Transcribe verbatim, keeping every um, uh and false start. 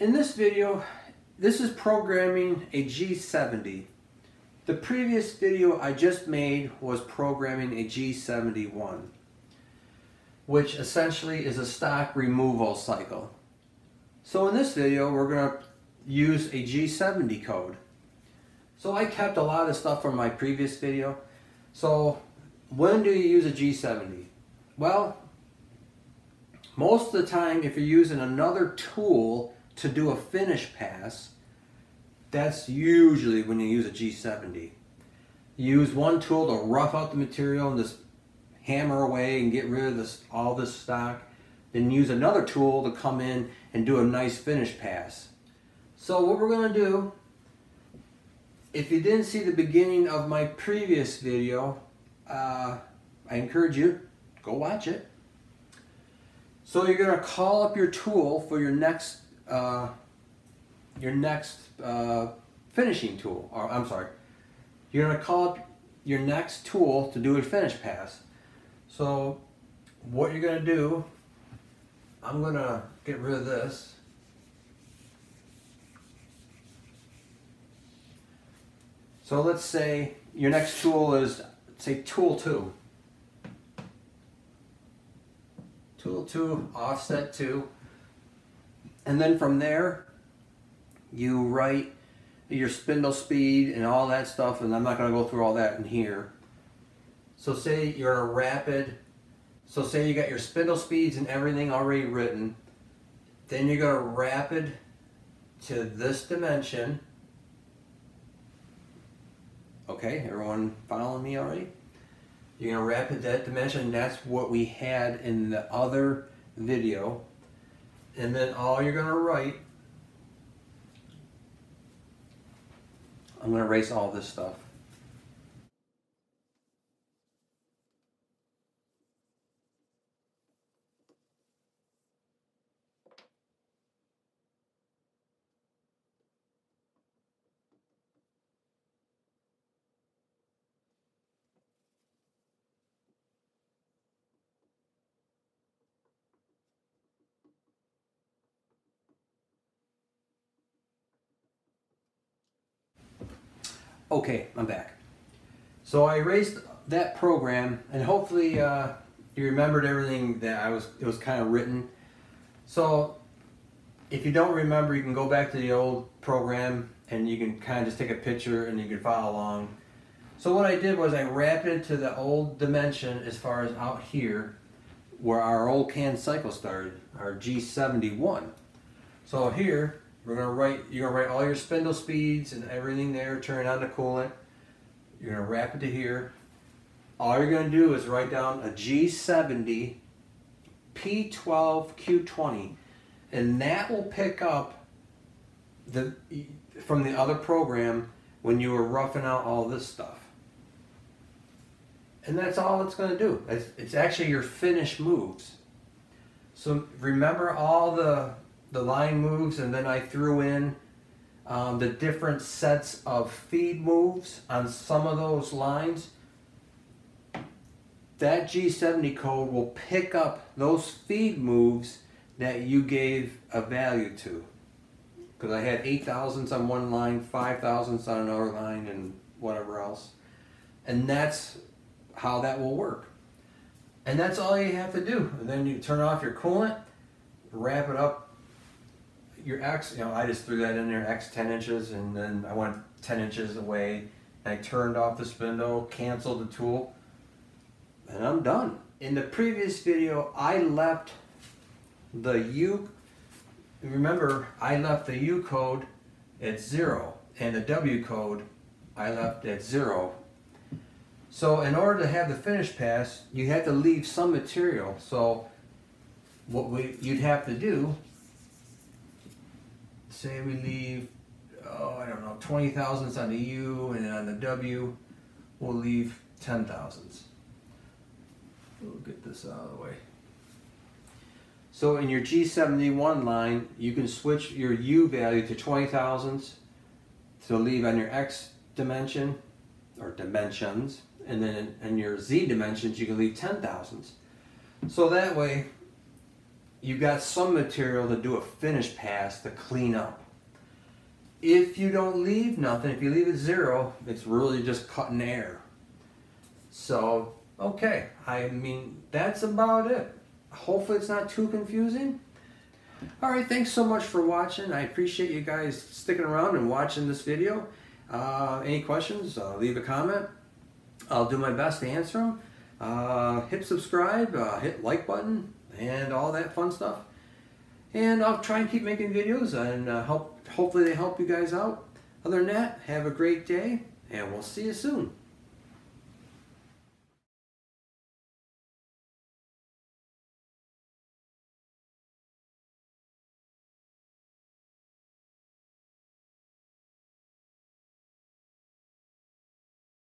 In this video, this is programming a G seventy. The previous video I just made was programming a G seventy-one, which essentially is a stock removal cycle. So in this video, we're going to use a G seventy code. So I kept a lot of stuff from my previous video. So when do you use a G seventy? Well, most of the time, if you're using another tool to do a finish pass, that's usually when you use a G seventy. You use one tool to rough out the material and just hammer away and get rid of this, all this stock. Then use another tool to come in and do a nice finish pass. So what we're going to do, if you didn't see the beginning of my previous video, uh, I encourage you, go watch it. So you're going to call up your tool for your next uh, your next uh, finishing tool. Or I'm sorry, you're going to call up your next tool to do a finish pass. So what you're going to do, I'm going to get rid of this. So let's say your next tool is, say, tool two. Tool two, offset two. And then from there, you write your spindle speed and all that stuff, and I'm not going to go through all that in here. So say you're a rapid, so say you got your spindle speeds and everything already written. Then you're going to rapid to this dimension. Okay, everyone following me already? You're going to rapid that dimension, and that's what we had in the other video. And then all you're going to write, I'm going to erase all this stuff. Okay, I'm back. So I erased that program, and hopefully uh, you remembered everything that I was, it was kind of written. So if you don't remember, you can go back to the old program and you can kind of just take a picture and you can follow along. So what I did was I wrapped it to the old dimension as far as out here where our old canned cycle started, our G seventy-one. So here, We're gonna write, you're gonna write all your spindle speeds and everything there, turn on the coolant. You're gonna wrap it to here. All you're gonna do is write down a G seventy P twelve Q twenty, and that will pick up the from the other program when you were roughing out all this stuff. And that's all it's gonna do. It's, it's actually your finish moves. So remember all the the line moves, and then I threw in um, the different sets of feed moves on some of those lines. That G seventy code will pick up those feed moves that you gave a value to. Because I had eight thousandths on one line, five thousandths on another line, and whatever else. And that's how that will work. And that's all you have to do. And then you turn off your coolant, wrap it up. Your X, you know, I just threw that in there, X ten inches, and then I went ten inches away, and I turned off the spindle, canceled the tool, and I'm done. In the previous video, I left the U, remember, I left the U code at zero, and the W code I left at zero. So in order to have the finish pass, you have to leave some material. So what we, you'd have to do, say we leave, oh, I don't know, twenty thousandths on the U, and then on the W, we'll leave ten thousandths. We'll get this out of the way. So in your G seventy-one line, you can switch your U value to twenty thousandths to leave on your X dimension, or dimensions, and then in, in your Z dimensions, you can leave ten thousandths. So that way, you got some material to do a finish pass to clean up. If you don't leave nothing, if you leave it zero, it's really just cutting air. So, okay, I mean, that's about it. Hopefully it's not too confusing. Alright, thanks so much for watching. I appreciate you guys sticking around and watching this video. Uh, any questions, uh, leave a comment. I'll do my best to answer them. Uh, hit subscribe, uh, hit like button, and all that fun stuff. And I'll try and keep making videos and uh, help. Hopefully they help you guys out. Other than that, have a great day, and we'll see you soon.